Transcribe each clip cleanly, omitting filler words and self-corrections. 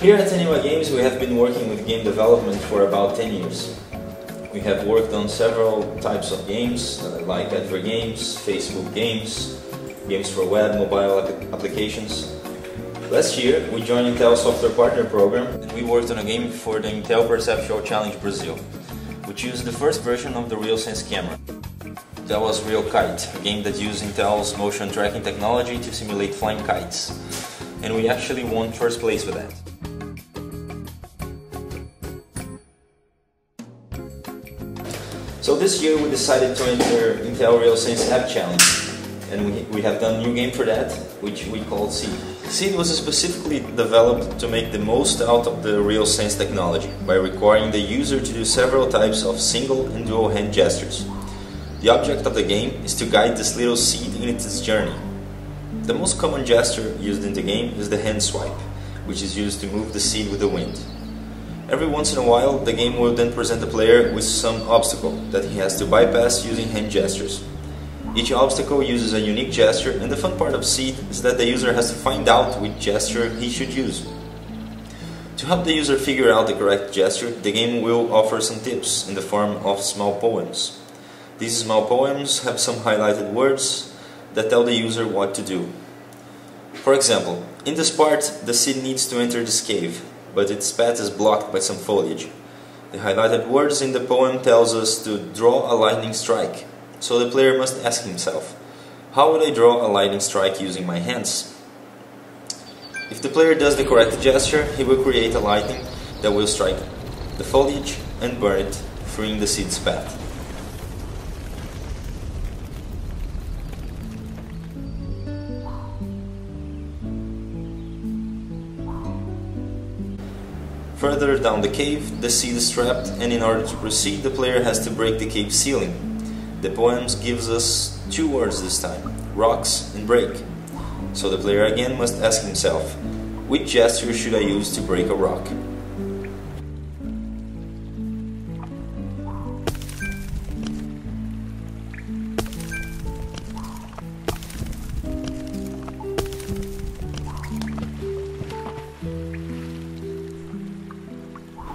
Here at AnimaGames we have been working with game development for about 10 years. We have worked on several types of games like Adver Games, Facebook Games, games for web, mobile applications. Last year we joined Intel Software Partner Program and we worked on a game for the Intel Perceptual Challenge Brazil, which used the first version of the RealSense camera. That was RealKite, a game that used Intel's motion tracking technology to simulate flying kites. And we actually won first place with that. So this year we decided to enter Intel RealSense App Challenge, and we have done a new game for that, which we called Seed. Seed was specifically developed to make the most out of the RealSense technology by requiring the user to do several types of single and dual hand gestures. The object of the game is to guide this little seed in its journey. The most common gesture used in the game is the hand swipe, which is used to move the seed with the wind. Every once in a while, the game will then present the player with some obstacle that he has to bypass using hand gestures. Each obstacle uses a unique gesture, and the fun part of Seed is that the user has to find out which gesture he should use. To help the user figure out the correct gesture, the game will offer some tips in the form of small poems. These small poems have some highlighted words that tell the user what to do. For example, in this part, the seed needs to enter this cave, but its path is blocked by some foliage. The highlighted words in the poem tells us to draw a lightning strike, so the player must ask himself, how would I draw a lightning strike using my hands? If the player does the correct gesture, he will create a lightning that will strike the foliage and burn it, freeing the seed's path. Further down the cave, the seed is trapped, and in order to proceed, the player has to break the cave ceiling. The poem gives us two words this time, rocks and break. So the player again must ask himself, which gesture should I use to break a rock?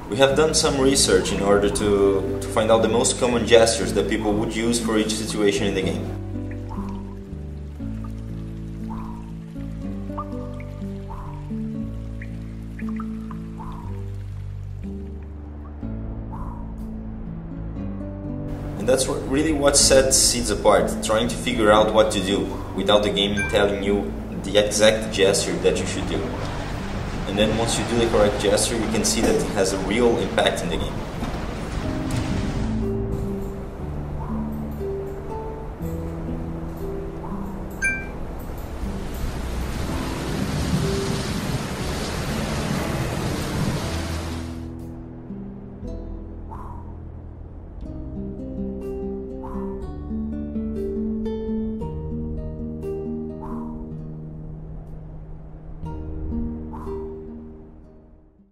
We have done some research in order to find out the most common gestures that people would use for each situation in the game. And that's really what sets Seeds apart, trying to figure out what to do without the game telling you the exact gesture that you should do. And then once you do the correct gesture, you can see that it has a real impact in the game.